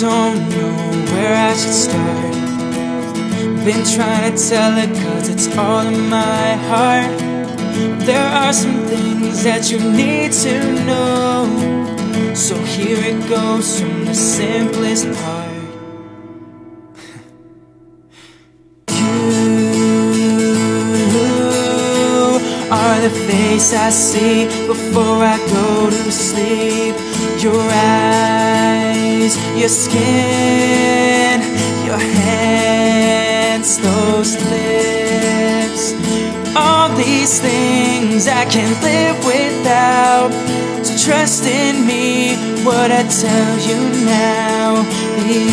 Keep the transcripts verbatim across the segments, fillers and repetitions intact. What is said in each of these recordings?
don't know where I should start. Been trying to tell it cause it's all in my heart. There are some things that you need to know, so here it goes from the simplest part. You are the face I see before I go to sleep. Your eyes, your skin, your hair, those lips, all these things I can't live without. So trust in me, what I tell you now. You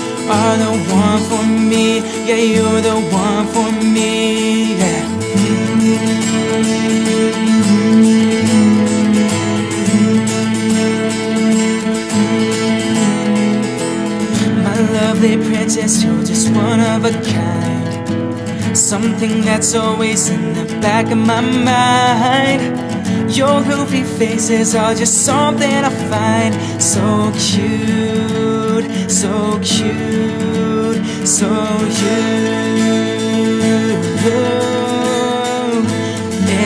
are the one for me, yeah, you're the one for me, yeah. Lovely princess, you're just one of a kind. Something that's always in the back of my mind. Your goofy faces are just something I find so cute, so cute, so you.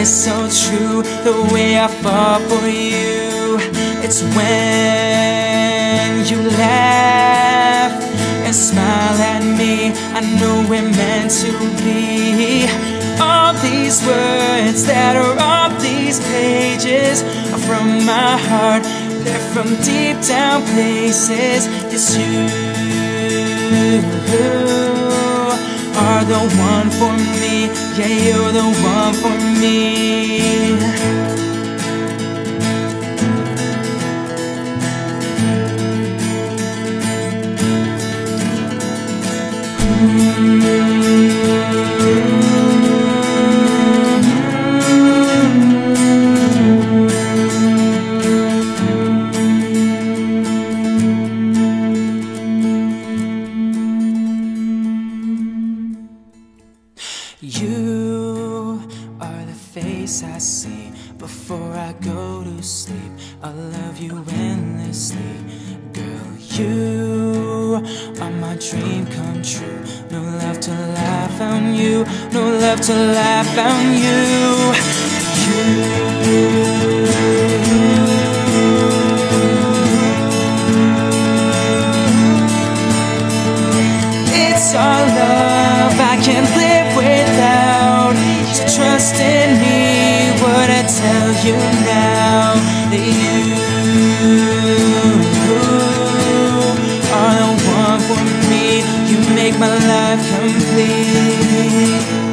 It's so true, the way I fall for you. It's when you laugh, smile at me, I know we're meant to be. All these words that are on these pages are from my heart, they're from deep down places. It's you are the one for me, yeah, you're the one for me. You are the face I see before I go to sleep. I love you endlessly, girl. You are my dream come true. No love till I found you, no love till I found you. You. Trust in me, what I tell you now. That you are the one for me, you make my life complete.